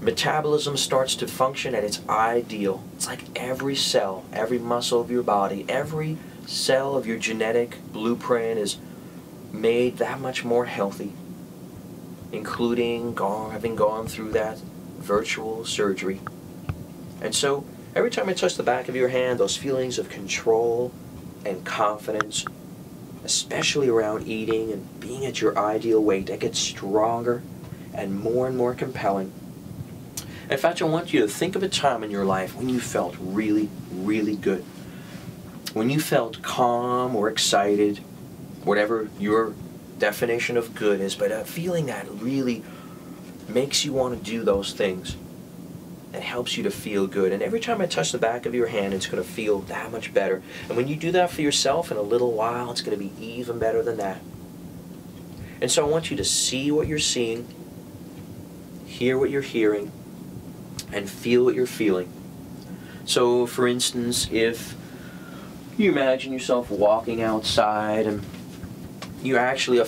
metabolism starts to function at its ideal. It's like every cell, every muscle of your body, every cell of your genetic blueprint is made that much more healthy, including having gone through that virtual surgery. And so every time I touch the back of your hand, those feelings of control and confidence, especially around eating and being at your ideal weight, that gets stronger and more compelling. In fact, I want you to think of a time in your life when you felt really, really good. When you felt calm or excited, whatever your definition of good is, but a feeling that really makes you want to do those things. It helps you to feel good. And every time I touch the back of your hand, it's going to feel that much better. And when you do that for yourself in a little while, it's going to be even better than that. And so I want you to see what you're seeing, hear what you're hearing, and feel what you're feeling. So, for instance, if you imagine yourself walking outside and you're actually a